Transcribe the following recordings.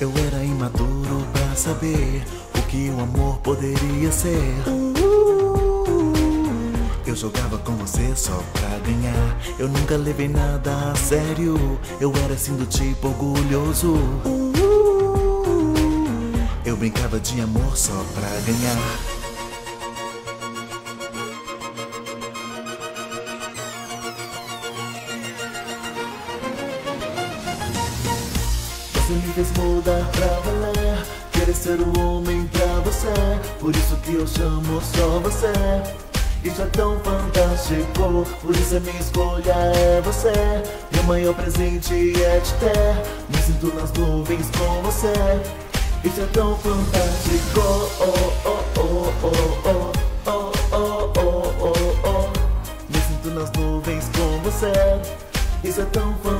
Eu era imaduro pra saber o que o amor poderia ser. Eu jogava com você só pra ganhar, eu nunca levei nada a sério. Eu era assim do tipo orgulhoso. Eu brincava de amor só pra ganhar. Você me fez mudar pra valer, querer ser o homem pra você. Por isso que eu chamo só você. Isso é tão fantástico, por isso a minha escolha é você. Meu maior presente é te ter, me sinto nas nuvens com você. Isso é tão fantástico, me sinto nas nuvens com você. Isso é tão fantástico,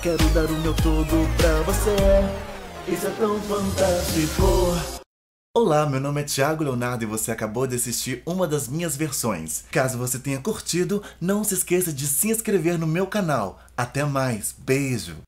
Quero dar o meu todo pra você. Isso é tão fantástico. Olá, meu nome é Thiago Leonardo e você acabou de assistir uma das minhas versões. Caso você tenha curtido, não se esqueça de se inscrever no meu canal. Até mais, beijo!